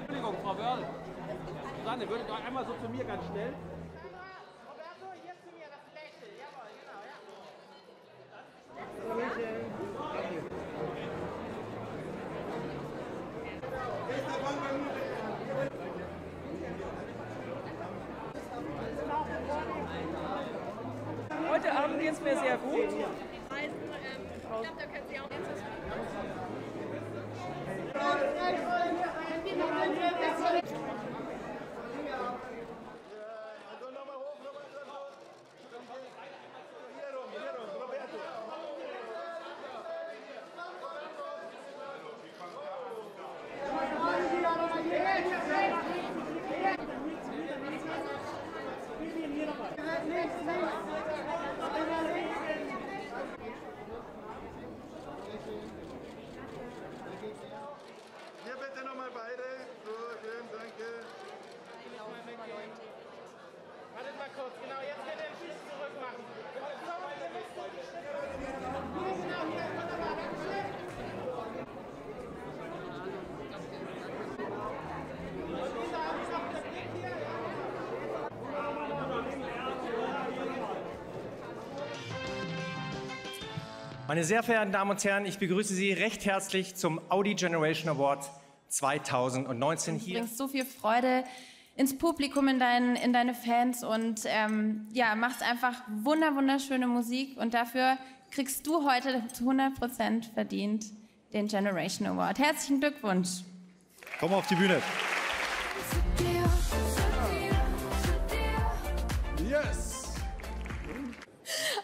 Entschuldigung, Frau Wörl. Susanne, würdet ihr einmal so zu mir ganz schnell? Heute Abend geht es mir sehr gut. Ich glaube, da können Sie auch ganz was Hier bitte nochmal beide. So, schön, danke. Wartet mal kurz, genau, jetzt bitte den Schiss zurück machen. Meine sehr verehrten Damen und Herren, ich begrüße Sie recht herzlich zum Audi Generation Award 2019 hier. Du bringst so viel Freude ins Publikum, in deine Fans und ja, machst einfach wunderschöne Musik und dafür kriegst du heute zu 100% verdient den Generation Award. Herzlichen Glückwunsch. Komm auf die Bühne. Yes!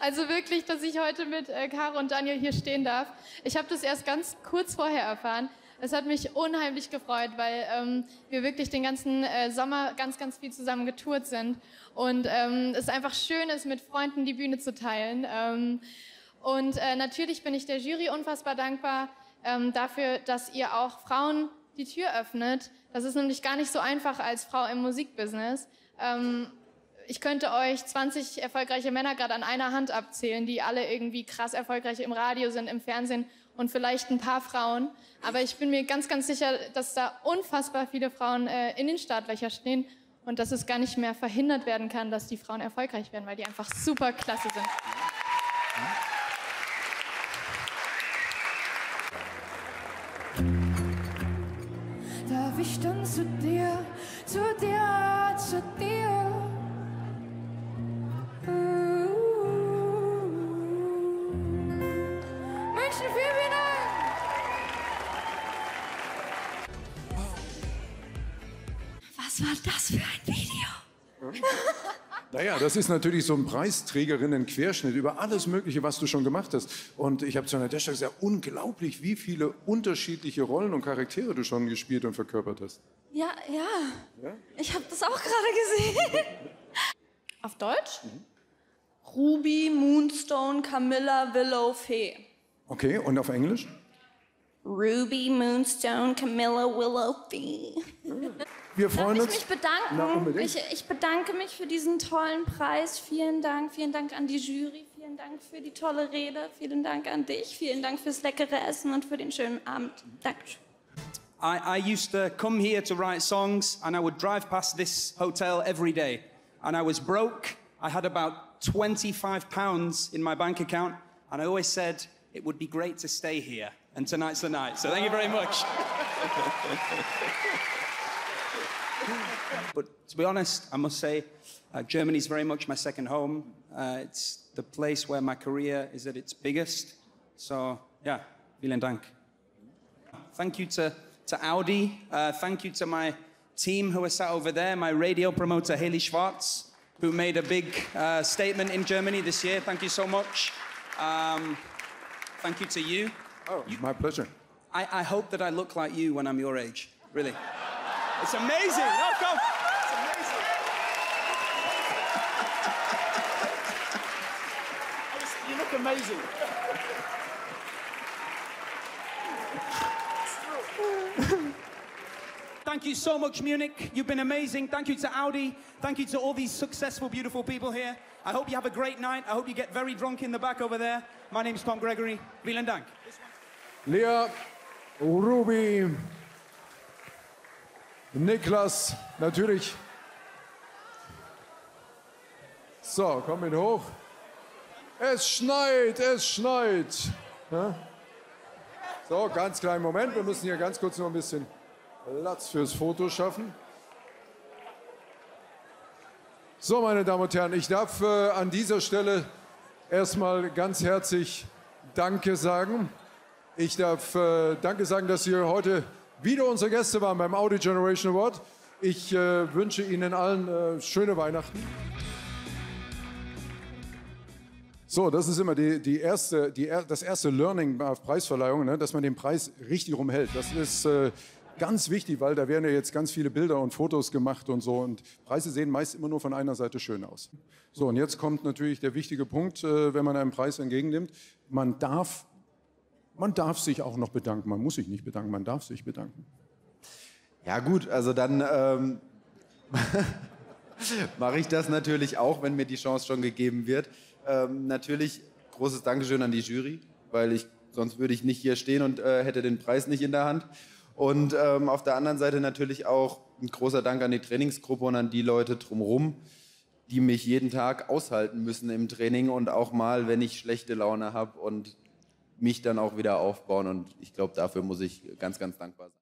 Also wirklich, dass ich heute mit Caro und Daniel hier stehen darf. Ich habe das erst ganz kurz vorher erfahren. Es hat mich unheimlich gefreut, weil wir wirklich den ganzen Sommer ganz viel zusammen getourt sind. Und es einfach schön ist, mit Freunden die Bühne zu teilen. Natürlich bin ich der Jury unfassbar dankbar dafür, dass ihr auch Frauen die Tür öffnet. Das ist nämlich gar nicht so einfach als Frau im Musikbusiness. Ich könnte euch 20 erfolgreiche Männer gerade an einer Hand abzählen, die alle irgendwie krass erfolgreich im Radio sind, im Fernsehen und vielleicht ein paar Frauen. Aber ich bin mir ganz sicher, dass da unfassbar viele Frauen in den Startlöchern stehen und dass es gar nicht mehr verhindert werden kann, dass die Frauen erfolgreich werden, weil die einfach super klasse sind. Darf ich dann zu dir, zu dir, zu dir? Was war das für ein Video? Naja, das ist natürlich so ein Preisträgerinnen-Querschnitt über alles Mögliche, was du schon gemacht hast. Und ich habe zu Nadesha gesagt, unglaublich, wie viele unterschiedliche Rollen und Charaktere du schon gespielt und verkörpert hast. Ja. Ich habe das auch gerade gesehen. Auf Deutsch? Mhm. Ruby, Moonstone, Camilla, Willow, Fee. Okay, und auf Englisch? Ruby, Moonstone, Camilla, Willow, Fee. Wir freuen uns. Ich bedanke mich. Ich bedanke mich für diesen tollen Preis. Vielen Dank. Vielen Dank an die Jury. Vielen Dank für die tolle Rede. Vielen Dank an dich. Vielen Dank fürs leckere Essen und für den schönen Abend. Dankeschön. I used to come here to write songs and I would drive past this hotel every day. And I was broke. I had about £25 in my bank account. And I always said it would be great to stay here. And tonight's the night. So thank you very much. But to be honest, I must say, Germany's very much my second home. It's the place where my career is at its biggest. So, yeah, vielen Dank. Thank you to Audi. Thank you to my team who are sat over there, my radio promoter, Haley Schwarz, who made a big statement in Germany this year. Thank you so much. Thank you to you. Oh, my pleasure. I hope that I look like you when I'm your age, really. It's amazing. No, go. It's amazing. You look amazing. It's true. Thank you so much, Munich. You've been amazing. Thank you to Audi. Thank you to all these successful, beautiful people here. I hope you have a great night. I hope you get very drunk in the back over there. My name's Tom Gregory. Vielen Dank. Lea, Ruby, Niklas, natürlich. So, komm mit hoch. Es schneit, es schneit. Ja? So, ganz kleinen Moment. Wir müssen hier ganz kurz noch ein bisschen Platz fürs Foto schaffen. So, meine Damen und Herren, ich darf an dieser Stelle erstmal ganz herzlich Danke sagen. Ich darf Danke sagen, dass Sie heute wieder unsere Gäste waren beim Audi Generation Award. Ich wünsche Ihnen allen schöne Weihnachten. So, das ist immer das erste Learning auf Preisverleihungen, ne, dass man den Preis richtig rumhält. Das ist ganz wichtig, weil da werden ja jetzt ganz viele Bilder und Fotos gemacht und so. Und Preise sehen meist immer nur von einer Seite schön aus. So, und jetzt kommt natürlich der wichtige Punkt, wenn man einen Preis entgegennimmt. Man darf sich auch noch bedanken. Man muss sich nicht bedanken, man darf sich bedanken. Ja gut, also dann mache ich das natürlich auch, wenn mir die Chance schon gegeben wird. Natürlich großes Dankeschön an die Jury, weil sonst würde ich nicht hier stehen und hätte den Preis nicht in der Hand. Und auf der anderen Seite natürlich auch ein großer Dank an die Trainingsgruppe und an die Leute drumherum, die mich jeden Tag aushalten müssen im Training und auch mal, wenn ich schlechte Laune habe und mich dann auch wieder aufbauen. Und ich glaube, dafür muss ich ganz, ganz dankbar sein.